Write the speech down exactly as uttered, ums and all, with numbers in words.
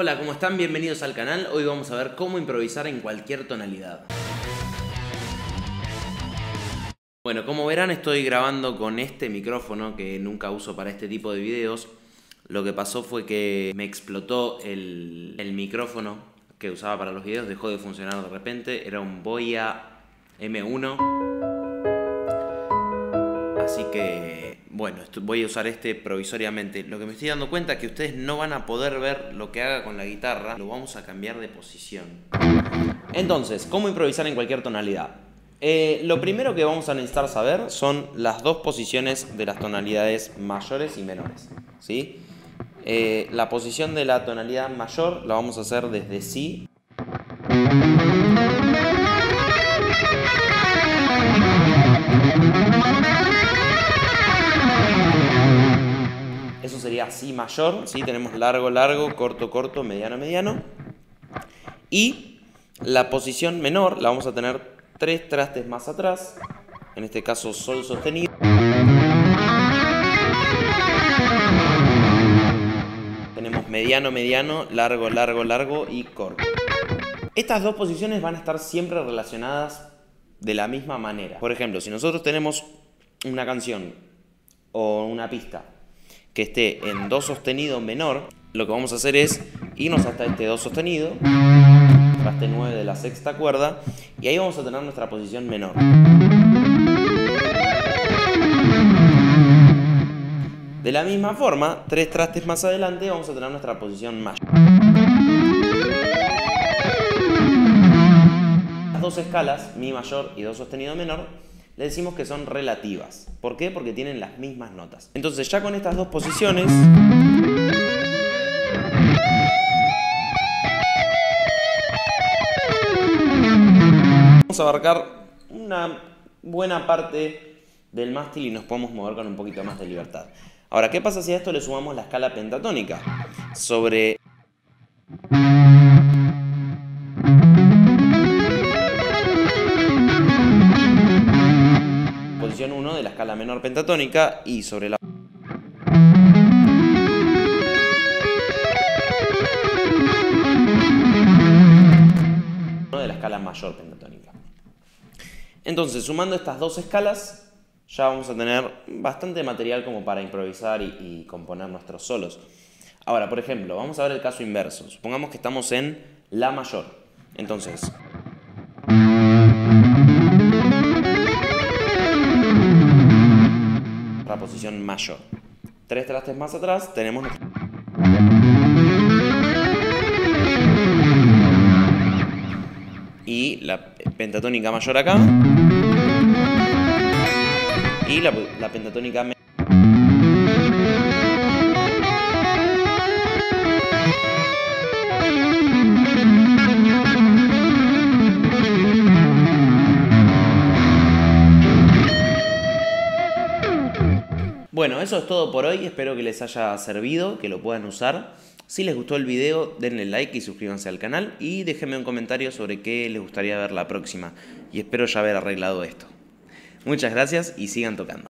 Hola, ¿cómo están? Bienvenidos al canal. Hoy vamos a ver cómo improvisar en cualquier tonalidad. Bueno, como verán, estoy grabando con este micrófono que nunca uso para este tipo de videos. Lo que pasó fue que me explotó el, el micrófono que usaba para los videos, dejó de funcionar de repente. Era un Boya M uno. Así que... bueno, voy a usar este provisoriamente. Lo que me estoy dando cuenta es que ustedes no van a poder ver lo que haga con la guitarra. Lo vamos a cambiar de posición. Entonces, ¿cómo improvisar en cualquier tonalidad? Eh, lo primero que vamos a necesitar saber son las dos posiciones de las tonalidades mayores y menores, ¿sí? Eh, la posición de la tonalidad mayor la vamos a hacer desde Si. Eso sería Si mayor, ¿sí? Tenemos largo, largo, corto, corto, mediano, mediano. Y la posición menor la vamos a tener tres trastes más atrás. En este caso, Sol sostenido. Tenemos mediano, mediano, largo, largo, largo y corto. Estas dos posiciones van a estar siempre relacionadas de la misma manera. Por ejemplo, si nosotros tenemos una canción o una pista que esté en Do sostenido menor, lo que vamos a hacer es irnos hasta este Do sostenido, traste nueve de la sexta cuerda, y ahí vamos a tener nuestra posición menor. De la misma forma, tres trastes más adelante vamos a tener nuestra posición mayor. Las dos escalas, Mi mayor y Do sostenido menor, le decimos que son relativas. ¿Por qué? Porque tienen las mismas notas. Entonces, ya con estas dos posiciones, vamos a abarcar una buena parte del mástil y nos podemos mover con un poquito más de libertad. Ahora, ¿qué pasa si a esto le sumamos la escala pentatónica? Sobre... uno de la escala menor pentatónica y sobre la... uno de la escala mayor pentatónica. Entonces, sumando estas dos escalas, ya vamos a tener bastante material como para improvisar y, y componer nuestros solos. Ahora, por ejemplo, vamos a ver el caso inverso. Supongamos que estamos en La mayor. Entonces... posición mayor. Tres trastes más atrás tenemos... y la pentatónica mayor acá. Y la, la pentatónica menor. Bueno, eso es todo por hoy. Espero que les haya servido, que lo puedan usar. Si les gustó el video, denle like y suscríbanse al canal. Y déjenme un comentario sobre qué les gustaría ver la próxima. Y espero ya haber arreglado esto. Muchas gracias y sigan tocando.